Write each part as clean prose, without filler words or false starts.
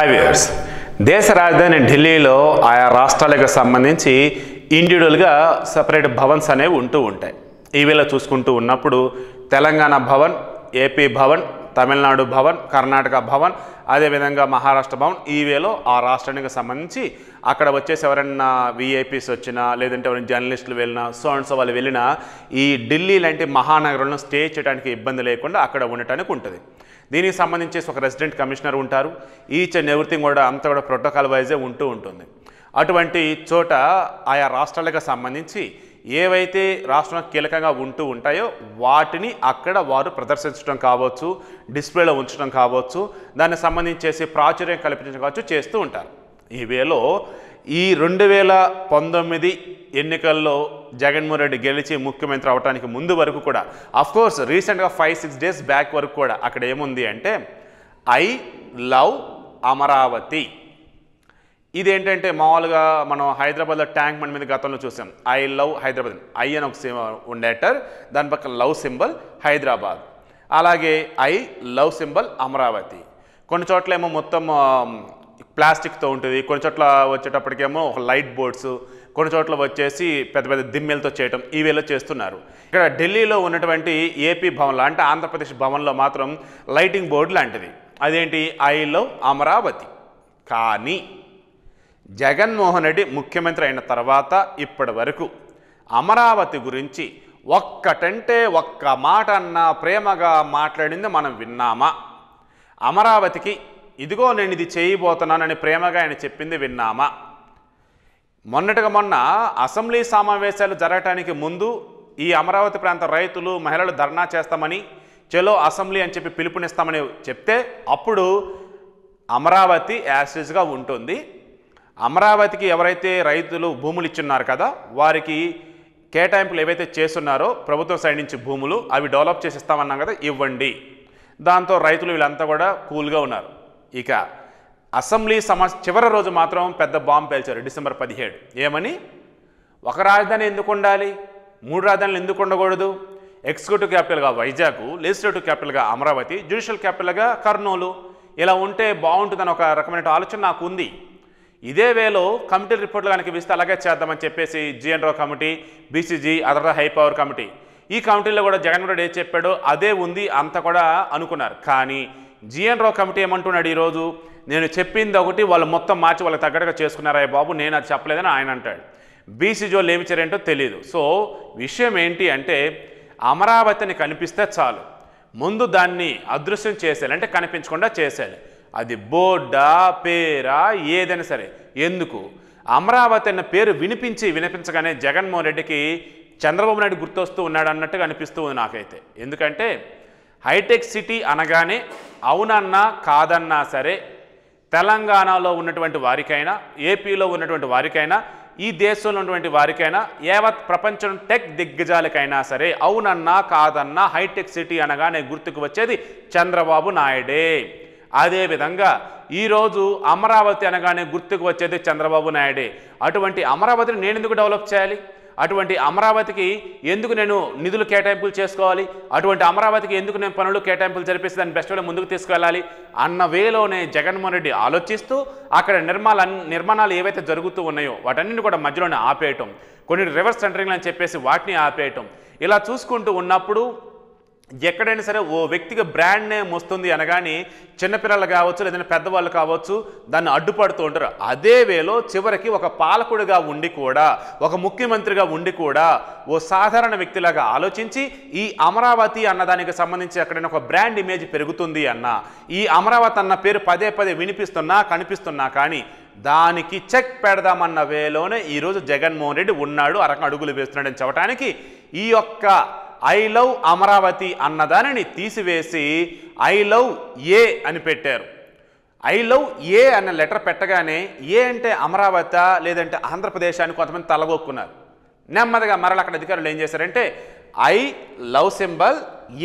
5 years. దేశ రాజధాని ఢిల్లీలో ఆయా రాష్ట్రాలకు సంబంధించి ఇండివిడ్యువల్గా సెపరేట్ భవన్స్ అనేవి ఉంటూ ఉంటాయి. ఈవేళ చూసుకుంటూ ఉన్నప్పుడు తెలంగాణ భవన్, ఏపీ భవన్, తమిళనాడు భవన్, కర్ణాటక భవన్, అదేవిధంగా మహారాష్ట్ర భవన్, ఈవేలో ఆ రాష్ట్రానికి సంబంధించి అక్కడ వచ్చేసి ఎవరైనా విఐపీస్ వచ్చినా లేదంటే ఎవరైనా జర్నలిస్టులు వెళ్ళినా సో అండ్ సో వాళ్ళు వెళ్ళినా ఈ ఢిల్లీ లాంటి మహానగరంలో స్టే చేయడానికి ఇబ్బంది లేకుండా అక్కడ ఉండటానికి ఉంటుంది. దీనికి సంబంధించేసి ఒక రెసిడెంట్ కమిషనర్ ఉంటారు. ఈచ్ అండ్ ఎవ్రీథింగ్ కూడా అంతా కూడా ప్రోటోకాల్ వైజే ఉంటూ ఉంటుంది. అటువంటి చోట ఆయా రాష్ట్రాలకు సంబంధించి ఏవైతే రాష్ట్రం కీలకంగా ఉంటూ ఉంటాయో వాటిని అక్కడ వారు ప్రదర్శించడం కావచ్చు, డిస్ప్లేలో ఉంచడం కావచ్చు, దానికి సంబంధించేసి ప్రాచుర్యం కల్పించడం కావచ్చు, చేస్తూ ఉంటారు. ఈ వేలో ఈ 2019 ఎన్నికల్లో జగన్మోహన్ రెడ్డి గెలిచి ముఖ్యమంత్రి అవడానికి ముందు వరకు కూడా, అఫ్కోర్స్ రీసెంట్గా 5-6 days బ్యాక్ వరకు కూడా అక్కడ ఏముంది అంటే ఐ లవ్ అమరావతి. ఇదేంటంటే మామూలుగా మనం హైదరాబాద్లో ట్యాంక్ బండ్ మీద గతంలో చూసాం, ఐ లవ్ హైదరాబాద్, ఐ అని ఒక ఉండేటర్, దాని పక్కన లవ్ సింబల్ హైదరాబాద్, అలాగే ఐ లవ్ సింబల్ అమరావతి. కొన్ని చోట్ల ఏమో మొత్తం ప్లాస్టిక్తో ఉంటుంది, కొన్ని చోట్ల వచ్చేటప్పటికేమో ఒక లైట్ బోర్డ్స్, కొన్ని చోట్ల వచ్చేసి పెద్ద పెద్ద దిమ్మెలతో చేయటం ఈ వేళ చేస్తున్నారు. ఇక్కడ ఢిల్లీలో ఉన్నటువంటి ఏపీ భవన్లో అంటే ఆంధ్రప్రదేశ్ భవన్లో మాత్రం లైటింగ్ బోర్డు లాంటిది, అదేంటి ఐ లవ్ అమరావతి. కానీ జగన్మోహన్ రెడ్డి ముఖ్యమంత్రి అయిన తర్వాత ఇప్పటి వరకు అమరావతి గురించి ఒక్కటంటే ఒక్క మాట అన్నా ప్రేమగా మాట్లాడింది మనం విన్నామా? అమరావతికి ఇదిగో నేను ఇది చేయబోతున్నానని ప్రేమగా ఆయన చెప్పింది విన్నామా? మొన్న అసెంబ్లీ సమావేశాలు జరగటానికి ముందు ఈ అమరావతి ప్రాంత రైతులు మహిళలు ధర్నా చేస్తామని, చలో అసెంబ్లీ అని చెప్పి పిలుపునిస్తామని చెప్తే అప్పుడు అమరావతి యాసిడ్గా ఉంటుంది, అమరావతికి ఎవరైతే రైతులు భూములు ఇచ్చున్నారు కదా వారికి కేటాయింపులు ఏవైతే చేస్తున్నారో ప్రభుత్వం సైడ్ నుంచి భూములు అవి డెవలప్ చేసిస్తామన్నాం కదా ఇవ్వండి, దాంతో రైతులు వీళ్ళంతా కూడా కూల్గా ఉన్నారు. ఇక అసెంబ్లీ చివరి రోజు మాత్రం పెద్ద బాంబు పేల్చారు డిసెంబర్ 17. ఏమని? ఒక రాజధాని ఎందుకు ఉండాలి, 3 రాజధానులు ఎందుకు ఉండకూడదు, ఎగ్జిక్యూటివ్ క్యాపిటల్గా వైజాగ్, లెజిస్లేటివ్ క్యాపిటల్గా అమరావతి, జ్యుడిషియల్ క్యాపిటల్గా కర్నూలు, ఇలా ఉంటే బాగుంటుందని ఒక రకమైన ఆలోచన నాకు ఉంది. ఇదే వేలో కమిటీ రిపోర్ట్లు కనుక ఇస్తే అలాగే చేద్దామని చెప్పేసి జిఎన్ రావు కమిటీ, బీసీజీ, ఆ తర్వాత హై పవర్ కమిటీ, ఈ కమిటీలో కూడా జగన్మోహన్ రెడ్డి ఏం చెప్పాడో అదే ఉంది అంతా కూడా అనుకున్నారు. కానీ జిఎన్ రావు కమిటీ ఏమంటున్నాడు ఈరోజు, నేను చెప్పింది ఒకటి వాళ్ళు మొత్తం మార్చి వాళ్ళకి తగ్గట్టుగా చేసుకున్నారా బాబు, నేను అది చెప్పలేదని ఆయన అంటాడు. బీసీజీ వాళ్ళు ఏమి చేరేంటో తెలియదు. సో విషయం ఏంటి అంటే అమరావతిని కనిపిస్తే చాలు, ముందు దాన్ని అదృశ్యం చేసేయాలి, అంటే కనిపించకుండా చేసేయాలి. అది బోర్డా పేరా ఏదైనా సరే. ఎందుకు అమరావతి అన్న పేరు వినిపించగానే జగన్మోహన్ రెడ్డికి చంద్రబాబు నాయుడు గుర్తొస్తూ ఉన్నాడు అన్నట్టుగా అనిపిస్తూ ఉంది నాకైతే. ఎందుకంటే హైటెక్ సిటీ అనగానే అవునన్నా కాదన్నా సరే తెలంగాణలో ఉన్నటువంటి వారికైనా ఏపీలో ఉన్నటువంటి వారికైనా ఈ దేశంలో ఉన్నటువంటి వారికైనా యావత్ ప్రపంచం టెక్ దిగ్గజాలకైనా సరే అవునన్నా కాదన్నా హైటెక్ సిటీ అనగానే గుర్తుకు వచ్చేది చంద్రబాబు నాయుడే. అదేవిధంగా ఈరోజు అమరావతి అనగానే గుర్తుకు వచ్చేది చంద్రబాబు నాయుడే. అటువంటి అమరావతిని నేను ఎందుకు డెవలప్ చేయాలి, అటువంటి అమరావతికి ఎందుకు నేను నిధులు కేటాయింపులు చేసుకోవాలి, అటువంటి అమరావతికి ఎందుకు నేను పనులు కేటాయింపులు జరిపేసి దాన్ని బెస్ట్ వేలో ముందుకు తీసుకెళ్ళాలి అన్న వేలోనే జగన్మోహన్ రెడ్డి ఆలోచిస్తూ అక్కడ నిర్మాణాలు ఏవైతే జరుగుతూ ఉన్నాయో వాటన్నింటిని కూడా మధ్యలోనే ఆపేయటం, కొన్ని రివర్స్ సెంటరింగ్లు అని చెప్పేసి వాటిని ఆపేయటం, ఇలా చూసుకుంటూ ఉన్నప్పుడు ఎక్కడైనా సరే ఓ వ్యక్తికి బ్రాండ్ నేమ్ వస్తుంది అనగానే చిన్నపిల్లలు కావచ్చు లేదంటే పెద్దవాళ్ళు కావచ్చు దాన్ని అడ్డుపడుతూ ఉంటారు. అదే వేలో చివరికి ఒక పాలకుడిగా ఉండి కూడా, ఒక ముఖ్యమంత్రిగా ఉండి కూడా ఓ సాధారణ వ్యక్తిలాగా ఆలోచించి ఈ అమరావతి అన్నదానికి సంబంధించి ఎక్కడైనా ఒక బ్రాండ్ ఇమేజ్ పెరుగుతుంది అన్న, ఈ అమరావతి అన్న పేరు పదే పదే వినిపిస్తున్నా కనిపిస్తున్నా కానీ దానికి చెక్ పెడదామన్న వేలోనే ఈరోజు జగన్మోహన్ రెడ్డి ఉన్నాడు, ఆ రకం అడుగులు వేస్తున్నాడని చెప్పడానికి ఈ యొక్క ఐ లవ్ అమరావతి అన్నదానిని తీసివేసి ఐ లవ్ ఏ అని పెట్టారు. ఐ లవ్ ఏ అన్న లెటర్ పెట్టగానే ఏ అంటే అమరావతి లేదంటే ఆంధ్రప్రదేశ్ అని కొంతమంది తలగొక్కున్నారు. నెమ్మదిగా మరల అక్కడ అధికారులు ఏం చేశారంటే ఐ లవ్ సింబల్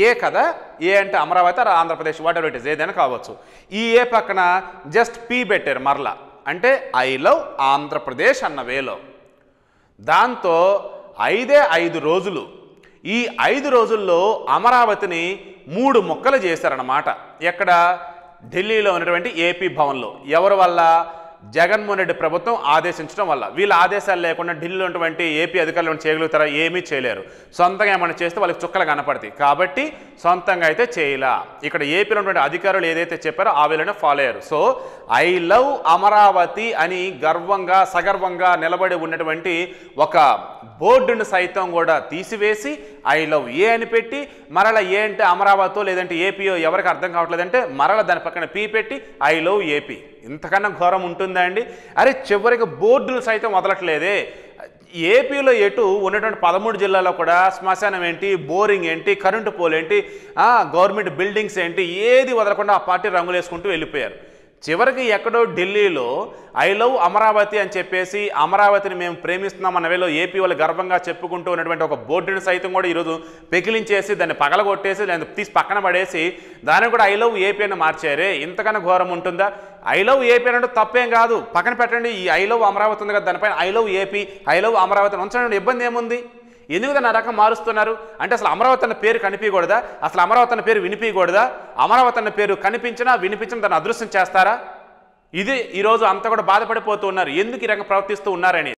ఏ కదా, ఏ అంటే Amaravati or Andhra Pradesh what ever it is ఏదైనా కావచ్చు, ఈ ఏ పక్కన జస్ట్ పీ పెట్టారు మరలా, అంటే ఐ లవ్ ఆంధ్రప్రదేశ్ అన్న వేలో. దాంతో 5 రోజులు ఈ 5 రోజుల్లో అమరావతిని 3 ముక్కలు చేశారన్నమాట. ఎక్కడ ఢిల్లీలో ఉన్నటువంటి ఏపీ భవన్లో ఎవరి వల్ల జగన్మోహన్ రెడ్డి ప్రభుత్వం ఆదేశించడం వల్ల వీళ్ళ ఆదేశాలు లేకుండా ఢిల్లీలో ఉన్నటువంటి ఏపీ అధికారులు చేయగలుగుతారా ఏమీ చేయలేరు సొంతంగా ఏమైనా చేస్తే వాళ్ళకి చుక్కలు కనపడతాయి కాబట్టి సొంతంగా అయితే చేయలా ఇక్కడ ఏపీలో ఉన్నటువంటి అధికారులు ఏదైతే చెప్పారో ఆ వీళ్ళనే ఫాలో అయ్యారు సో ఐ లవ్ అమరావతి అని గర్వంగా సగర్వంగా నిలబడి ఉన్నటువంటి ఒక బోర్డును సైతం కూడా తీసివేసి ఐ లవ్ ఏ అని పెట్టి మరల ఏ అంటే అమరావతో లేదంటే ఏపీయో ఎవరికి అర్థం కావట్లేదంటే మరల దాని పక్కన పీ పెట్టి ఐ లవ్ ఏపీ ఇంతకన్నా ఘోరం ఉంటుందా అండి అరే చివరికి బోర్డులు సైతం వదలట్లేదే ఏపీలో ఎటు ఉన్నటువంటి 13 జిల్లాల్లో కూడా శ్మశానం ఏంటి బోరింగ్ ఏంటి కరెంటు పోల్ ఏంటి గవర్నమెంట్ బిల్డింగ్స్ ఏంటి ఏది వదలకుండా ఆ పార్టీ రంగులు వేసుకుంటూ వెళ్ళిపోయారు చివరికి ఎక్కడో ఢిల్లీలో ఐ లవ్ అమరావతి అని చెప్పేసి అమరావతిని మేము ప్రేమిస్తున్నాం అన్న వేళ ఏపీ వాళ్ళు గర్వంగా చెప్పుకుంటూ ఉన్నటువంటి ఒక బోర్డుని సైతం కూడా ఈరోజు పెకిలించేసి దాన్ని పగలగొట్టేసి లేదా తీసి పక్కన పడేసి దాన్ని కూడా ఐ లవ్ ఏపీ అని మార్చారే ఇంతకన్నా ఘోరం ఉంటుందా ఐ లవ్ ఏపీ అంటే తప్పేం కాదు పక్కన పెట్టండి ఈ ఐ లవ్ అమరావతి ఉంది కదా దానిపైన I love AP I love Amaravati ఉంచడం ఇబ్బంది ఏముంది ఎందుకు దాన్ని ఆ రకం మారుస్తున్నారు అంటే అసలు అమరావతి అన్న పేరు కనిపించకూడదా అసలు అమరావతి అన్న పేరు వినిపించకూడదా అమరావతి అన్న పేరు కనిపించినా వినిపించిన దాన్ని అదృశ్యం చేస్తారా ఇది ఈరోజు అంతా కూడా బాధపడిపోతూ ఉన్నారు ఎందుకు ఈ రకంగా ప్రవర్తిస్తూ ఉన్నారని